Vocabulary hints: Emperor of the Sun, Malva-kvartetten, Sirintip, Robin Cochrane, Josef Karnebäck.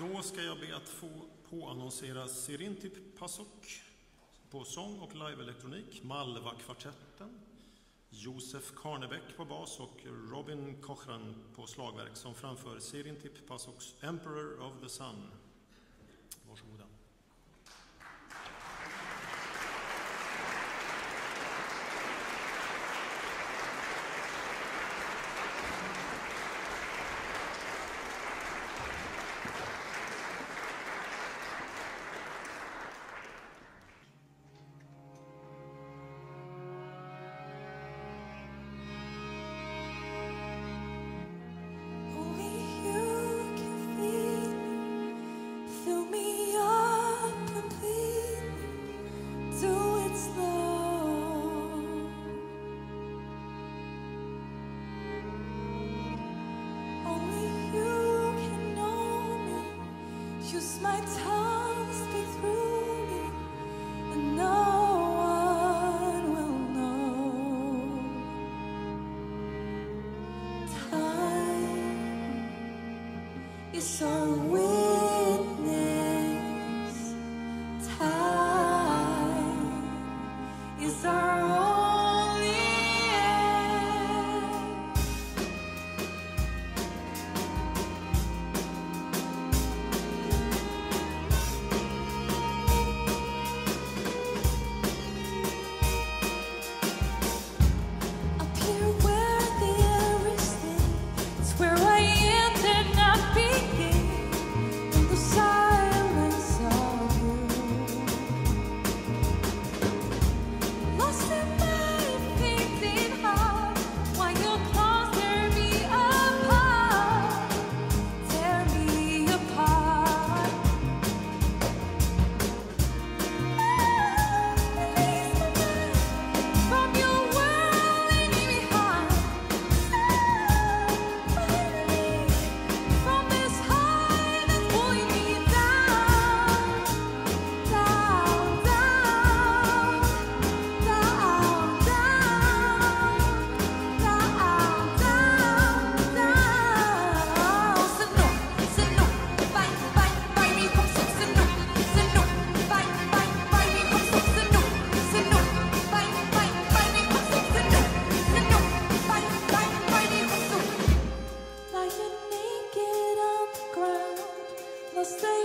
Då ska jag be att få påannonsera Sirintip Pasok på sång och live-elektronik, Malva-kvartetten, Josef Karnebäck på bas och Robin Cochrane på slagverk som framför Sirintip Pasoks Emperor of the Sun. Varsågoda. Stay.